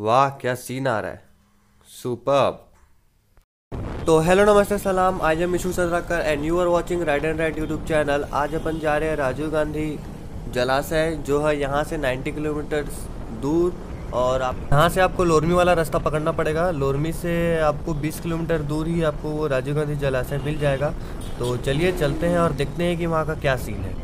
वाह क्या सीन आ रहा है, सुपर्ब। तो हेलो नमस्ते सलाम, आज हम Ishu सदराकर and you are watching ride and ride YouTube channel. आज अपन जा रहे हैं राजीव गांधी जलाशय, जो है यहाँ से 90 किलोमीटर दूर, और आप यहाँ से आपको लोरमी वाला रास्ता पकड़ना पड़ेगा। लोरमी से आपको 20 किलोमीटर दूर ही आपको वो राजीव गांधी जलाशय मिल जाएगा। तो चलिए चलते हैं और देखते हैं कि वहाँ का क्या सीन है।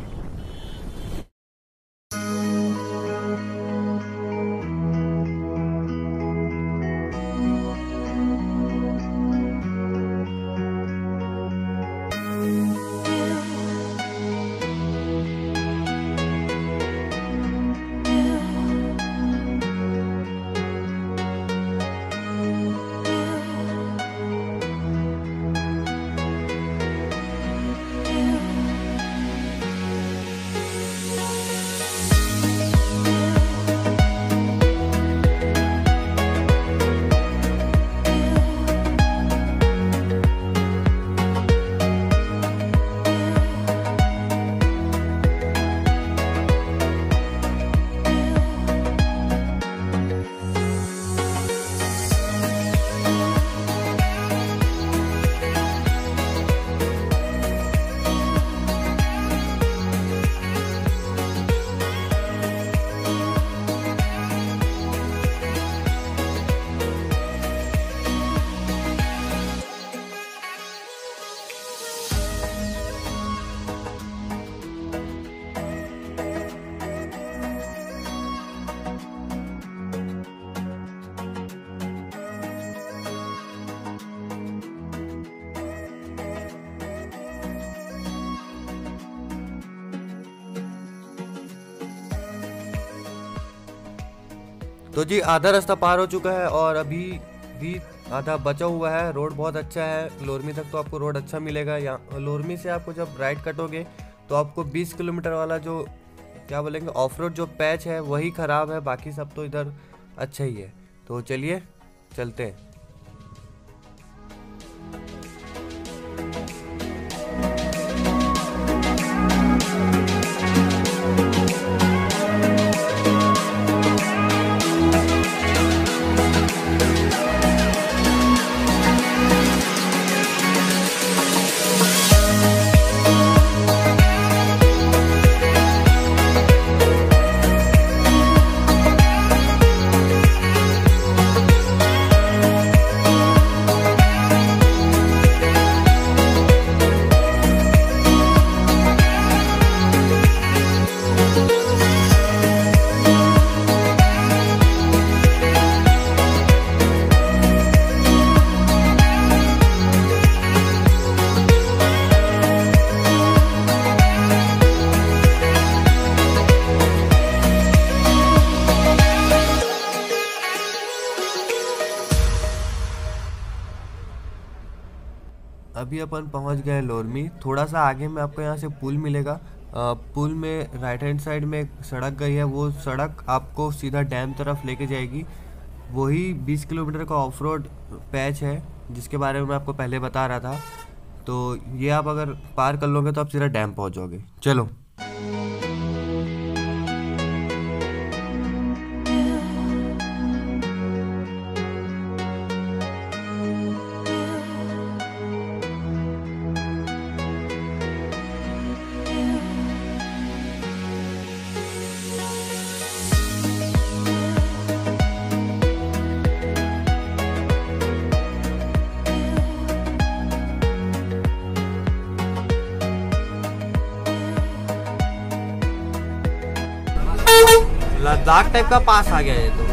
तो जी आधा रास्ता पार हो चुका है और अभी भी आधा बचा हुआ है। रोड बहुत अच्छा है, लोरमी तक तो आपको रोड अच्छा मिलेगा। यहाँ लोरमी से आपको जब राइड कटोगे तो आपको 20 किलोमीटर वाला जो क्या बोलेंगे ऑफ रोड जो पैच है वही ख़राब है, बाकी सब तो इधर अच्छा ही है। तो चलिए चलते हैं। अभी अपन पहुंच गए लोरमी। थोड़ा सा आगे में आपको यहाँ से पुल मिलेगा। पुल में राइट हैंड साइड में एक सड़क गई है, वो सड़क आपको सीधा डैम तरफ लेके जाएगी। वही 20 किलोमीटर का ऑफ रोड पैच है जिसके बारे में मैं आपको पहले बता रहा था। तो ये आप अगर पार कर लोगे तो आप सीधा डैम पहुँच जाओगे। चलो लद्दाख टाइप का पास आ गया ये तो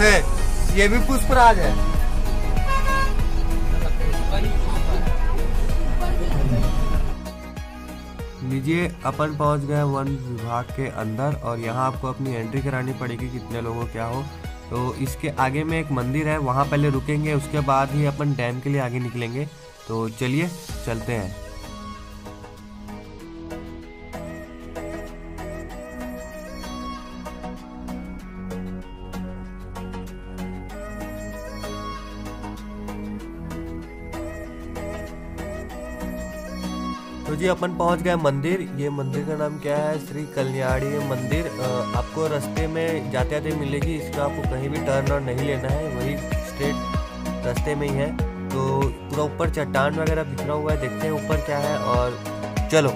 है। ये भी पुष्पराज है। लीजिए अपन पहुंच गए वन विभाग के अंदर और यहाँ आपको अपनी एंट्री करानी पड़ेगी, कितने लोगों क्या हो। तो इसके आगे में एक मंदिर है, वहाँ पहले रुकेंगे, उसके बाद ही अपन डैम के लिए आगे निकलेंगे। तो चलिए चलते हैं। जी अपन पहुंच गए मंदिर। ये मंदिर का नाम क्या है? श्री कल्याणी मंदिर। आपको रास्ते में जाते जाते मिलेगी, इसका आपको कहीं भी टर्न और नहीं लेना है, वही स्ट्रेट रास्ते में ही है। तो पूरा ऊपर चट्टान वगैरह बिखरा हुआ है, देखते हैं ऊपर क्या है और चलो।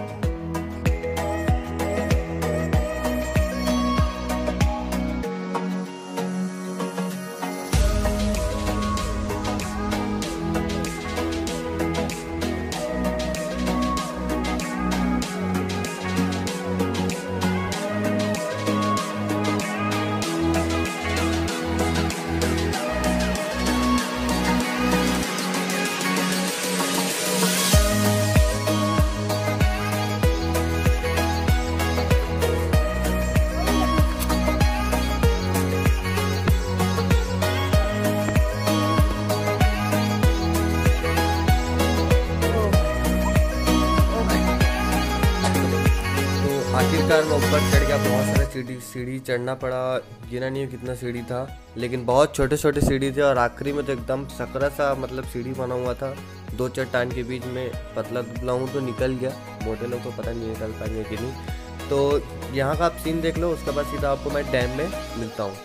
आखिरकार मैं ऊपर चढ़ गया। बहुत सारा सीढ़ी चढ़ना पड़ा, गिना नहीं है कितना सीढ़ी था, लेकिन बहुत छोटे छोटे सीढ़ी थे और आखिरी में तो एकदम सकरा सा मतलब सीढ़ी बना हुआ था दो चट्टान के बीच में। पतला दुबला हूँ तो निकल गया, मोटे लोग तो पता नहीं निकल पाएंगे कि नहीं। तो यहाँ का आप सीन देख लो, उसके बाद सीधा आपको मैं डैम में मिलता हूँ।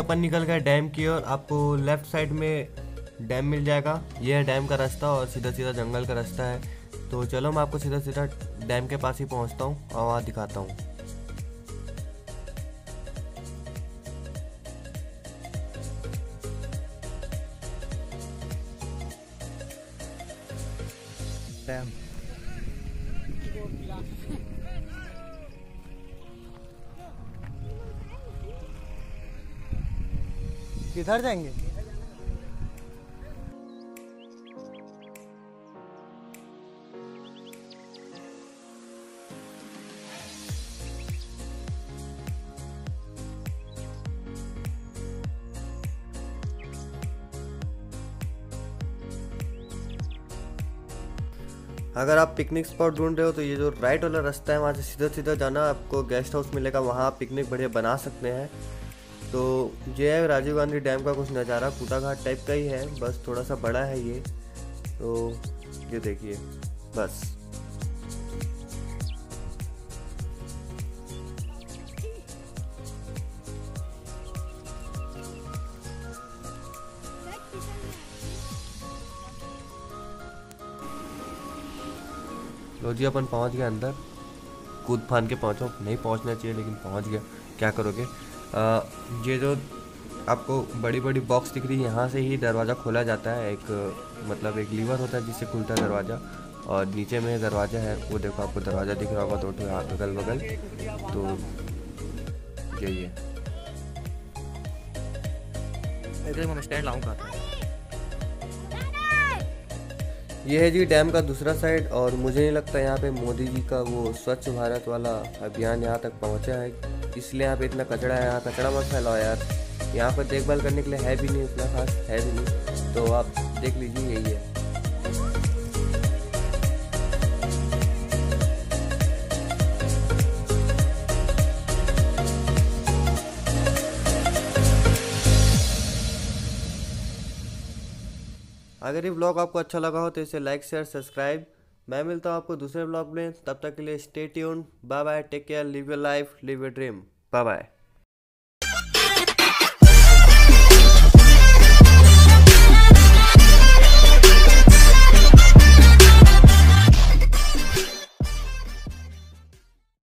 अपन निकल गया डैम की ओर। आपको लेफ्ट साइड में डैम मिल जाएगा। यह है डैम का रास्ता और सीधा सीधा जंगल का रास्ता है। तो चलो मैं आपको सीधा सीधा डैम के पास ही पहुंचता हूं और वहां दिखाता हूं। डैम किधर जाएंगे? अगर आप पिकनिक स्पॉट ढूंढ रहे हो तो ये जो राइट वाला रास्ता है, वहाँ से सीधा सीधा जाना, आपको गेस्ट हाउस मिलेगा, वहाँ आप पिकनिक बढ़िया बना सकते हैं। तो ये है राजीव गांधी डैम का कुछ नज़ारा, कुटाघाट टाइप का ही है, बस थोड़ा सा बड़ा है ये। तो ये देखिए बस। लो जी अपन पहुंच गए अंदर, कूद फान के पहुंचो, नहीं पहुंचना चाहिए लेकिन पहुंच गया, क्या करोगे। ये जो आपको बड़ी बड़ी बॉक्स दिख रही है, यहाँ से ही दरवाज़ा खोला जाता है। एक मतलब एक लीवर होता है जिससे खुलता है दरवाज़ा, और नीचे में दरवाज़ा है, वो देखो आपको दरवाज़ा दिख रहा होगा तो अगल बगल। तो यही है, यह है जी डैम का दूसरा साइड। और मुझे नहीं लगता यहाँ पे मोदी जी का वो स्वच्छ भारत वाला अभियान यहाँ तक पहुँचा है, इसलिए यहाँ पे इतना कचरा है। यहाँ कचरा मत फैलाओ यार, यहाँ पर देखभाल करने के लिए है भी नहीं, इतना खास है भी नहीं। तो आप देख लीजिए यही है। अगर ये ब्लॉग आपको अच्छा लगा हो तो इसे लाइक शेयर सब्सक्राइब। मैं मिलता हूँ आपको दूसरे ब्लॉग में, तब तक के लिए stay tuned, bye bye, take care, live your life, live your dream, bye bye.